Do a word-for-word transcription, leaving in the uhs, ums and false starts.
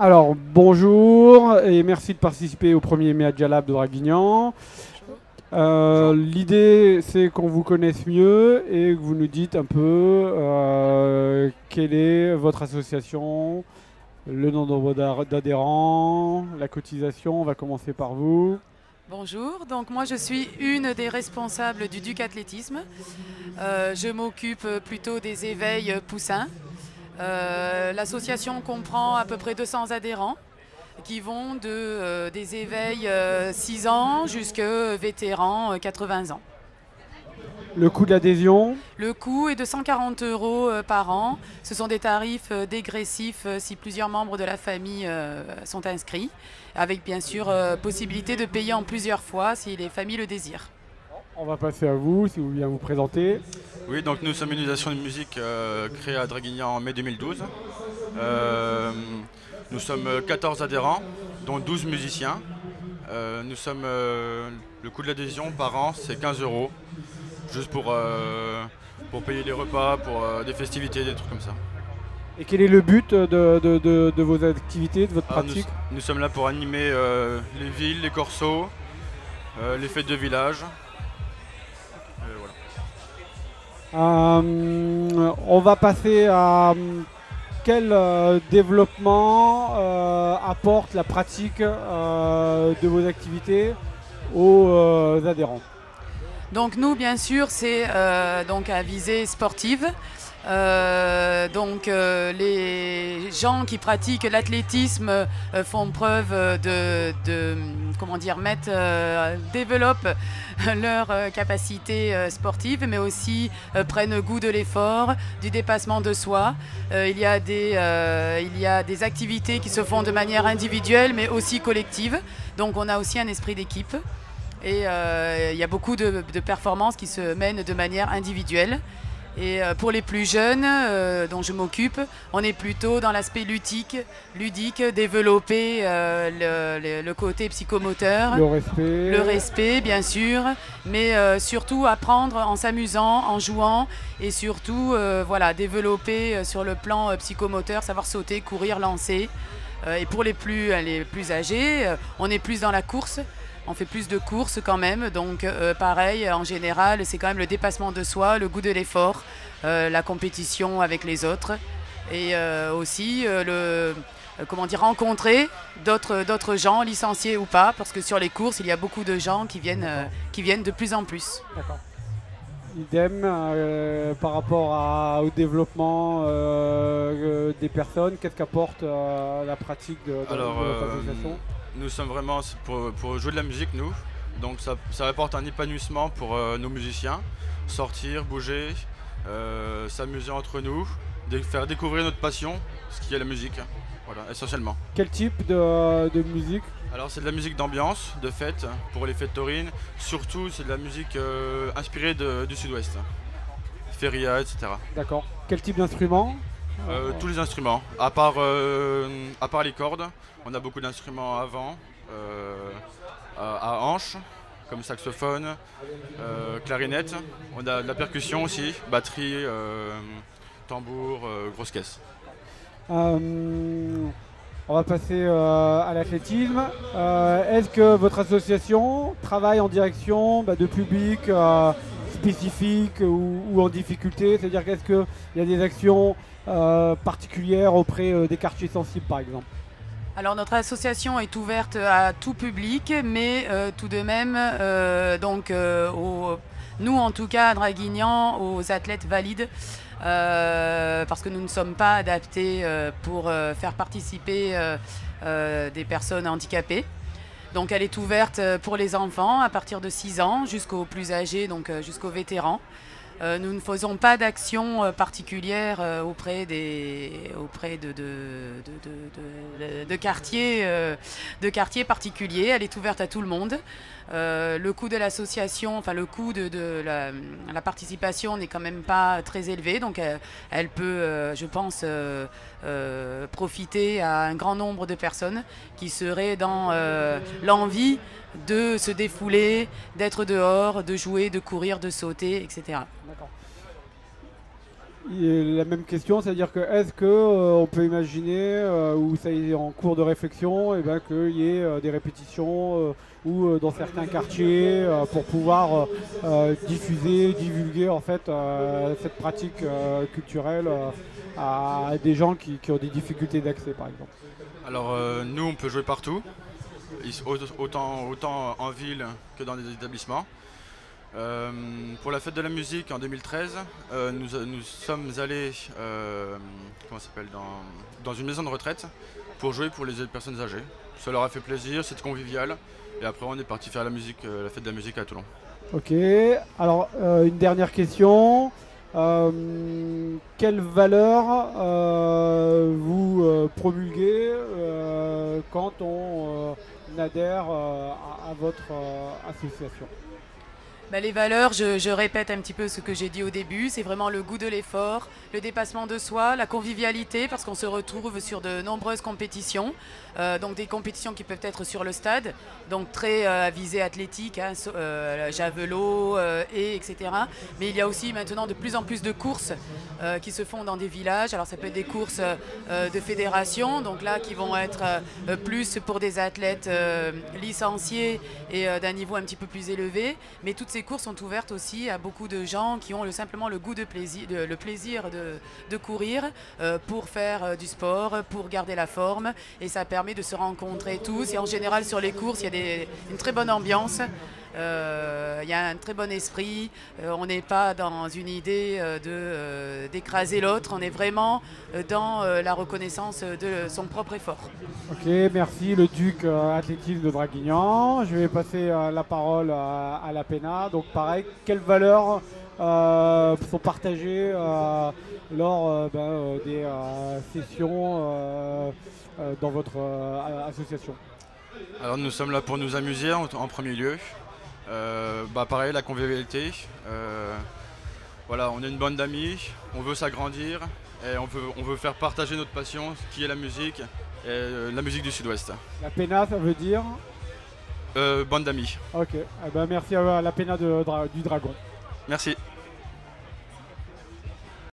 Alors, bonjour et merci de participer au premier Media Lab de Draguignan. Euh, L'idée, c'est qu'on vous connaisse mieux et que vous nous dites un peu euh, quelle est votre association, le nombre d'adhérents, la cotisation. On va commencer par vous. Bonjour, donc moi je suis une des responsables du Duc Athlétisme. Euh, je m'occupe plutôt des éveils poussins. Euh, L'association comprend à peu près deux cents adhérents qui vont de, euh, des éveils euh, six ans jusqu'à vétérans euh, quatre-vingts ans. Le coût de l'adhésion? Le coût est de cent quarante euros euh, par an. Ce sont des tarifs euh, dégressifs euh, si plusieurs membres de la famille euh, sont inscrits, avec bien sûr euh, possibilité de payer en plusieurs fois si les familles le désirent. On va passer à vous, si vous voulez vous présenter. Oui, donc nous sommes une association de musique euh, créée à Draguignan en mai deux mille douze. Euh, nous sommes quatorze adhérents, dont douze musiciens. Euh, nous sommes, euh, le coût de l'adhésion par an, c'est quinze euros, juste pour, euh, pour payer les repas, pour euh, des festivités, des trucs comme ça. Et quel est le but de, de, de, de vos activités, de votre ah, pratique? nous, nous sommes là pour animer euh, les villes, les corsos, euh, les fêtes de village. Euh, on va passer à quel euh, développement euh, apporte la pratique euh, de vos activités aux euh, adhérents. Donc nous, bien sûr, c'est euh, donc à visée sportive. Euh, donc euh, les gens qui pratiquent l'athlétisme euh, font preuve de, de comment dire, mettent, euh, développent leur euh, capacité euh, sportive, mais aussi euh, prennent goût de l'effort, du dépassement de soi. Euh, il, y a des, euh, il y a des activités qui se font de manière individuelle, mais aussi collective. Donc on a aussi un esprit d'équipe. Et euh, il y a beaucoup de, de performances qui se mènent de manière individuelle. Et pour les plus jeunes, euh, dont je m'occupe, on est plutôt dans l'aspect ludique, ludique, développer euh, le, le, le côté psychomoteur, le respect, le respect bien sûr, mais euh, surtout apprendre en s'amusant, en jouant, et surtout euh, voilà, développer sur le plan psychomoteur, savoir sauter, courir, lancer. Euh, et pour les plus, les plus âgés, on est plus dans la course. On fait plus de courses quand même, donc euh, pareil, en général, c'est quand même le dépassement de soi, le goût de l'effort, euh, la compétition avec les autres et euh, aussi euh, le, euh, comment dire, rencontrer d'autres gens, licenciés ou pas, parce que sur les courses, il y a beaucoup de gens qui viennent, euh, qui viennent de plus en plus. D'accord. Idem, euh, par rapport à, au développement euh, des personnes, qu'est-ce qu'apporte euh, la pratique de, de, Alors, de votre association? euh... Nous sommes vraiment pour, pour jouer de la musique, nous. Donc ça, ça apporte un épanouissement pour euh, nos musiciens. Sortir, bouger, euh, s'amuser entre nous, de, faire découvrir notre passion, ce qui est la musique, voilà, essentiellement. Quel type de, de musique? Alors c'est de la musique d'ambiance, de fête, pour les fêtes taurines. Surtout c'est de la musique euh, inspirée de, du sud-ouest, Feria, et cetera. D'accord. Quel type d'instrument? Euh, tous les instruments, à part, euh, à part les cordes, on a beaucoup d'instruments à vent, euh, à, à hanche, comme saxophone, euh, clarinette, on a de la percussion aussi, batterie, euh, tambour, euh, grosse caisse. Euh, on va passer euh, à l'athlétisme. Est-ce euh, que votre association travaille en direction bah, de public euh, spécifique ou, ou en difficulté? C'est-à-dire qu'est-ce qu'il y a des actions Euh, particulière auprès euh, des quartiers sensibles par exemple? Alors notre association est ouverte à tout public, mais euh, tout de même euh, donc euh, aux, nous en tout cas à Draguignan, aux athlètes valides, euh, parce que nous ne sommes pas adaptés euh, pour euh, faire participer euh, euh, des personnes handicapées. Donc elle est ouverte pour les enfants à partir de six ans jusqu'aux plus âgés, donc euh, jusqu'aux vétérans. Euh, nous ne faisons pas d'action euh, particulière euh, auprès, des, auprès de, de, de, de, de, de quartiers euh, quartier particuliers. Elle est ouverte à tout le monde. Euh, le coût de l'association, enfin le coût de, de la, la participation n'est quand même pas très élevé. Donc elle, elle peut, euh, je pense, euh, euh, profiter à un grand nombre de personnes qui seraient dans euh, l'envie de se défouler, d'être dehors, de jouer, de courir, de sauter, et cetera. la même question, c'est-à-dire que est-ce qu'on euh, peut imaginer, euh, ou ça est en cours de réflexion, eh ben, qu'il y ait euh, des répétitions euh, ou euh, dans certains quartiers euh, pour pouvoir euh, diffuser, divulguer en fait euh, cette pratique euh, culturelle euh, à des gens qui, qui ont des difficultés d'accès par exemple? Alors euh, nous on peut jouer partout, autant, autant en ville que dans des établissements. Euh, pour la fête de la musique en deux mille treize, euh, nous, nous sommes allés euh, comment ça s'appelle, dans, dans une maison de retraite pour jouer pour les personnes âgées. Ça leur a fait plaisir, c'était convivial et après on est parti faire la, musique, euh, la fête de la musique à Toulon. Ok, alors euh, une dernière question. Euh, quelle valeur euh, vous euh, promulguez euh, quand on euh, adhère euh, à, à votre euh, association? Bah, les valeurs, je, je répète un petit peu ce que j'ai dit au début, c'est vraiment le goût de l'effort, le dépassement de soi, la convivialité, parce qu'on se retrouve sur de nombreuses compétitions, euh, donc des compétitions qui peuvent être sur le stade, donc très euh, visées athlétiques, hein, euh, javelot, euh, et etc. Mais il y a aussi maintenant de plus en plus de courses euh, qui se font dans des villages, alors ça peut être des courses euh, de fédération, donc là qui vont être euh, plus pour des athlètes euh, licenciés et euh, d'un niveau un petit peu plus élevé, mais toutes ces Les courses sont ouvertes aussi à beaucoup de gens qui ont le, simplement le goût de plaisir, de, le plaisir de, de courir euh, pour faire euh, du sport, pour garder la forme, et ça permet de se rencontrer tous. Et en général sur les courses, il y a des, une très bonne ambiance, euh, il y a un très bon esprit. Euh, on n'est pas dans une idée euh, de euh, d'écraser l'autre, on est vraiment dans euh, la reconnaissance de son propre effort. Ok, merci le Duc euh, Athlétisme de Draguignan. Je vais passer euh, la parole à, à la PENA. Donc pareil, quelles valeurs euh, sont partagées euh, lors euh, ben, euh, des euh, sessions euh, euh, dans votre euh, association? Alors nous sommes là pour nous amuser en, en premier lieu. Euh, bah, pareil, la convivialité. Euh, voilà, on est une bande d'amis, on veut s'agrandir et on veut, on veut faire partager notre passion qui est la musique, et euh, la musique du Sud-Ouest. La PENA, ça veut dire Euh, bande d'amis. Ok, eh ben, merci à la PENA de, de, du Dragon. Merci.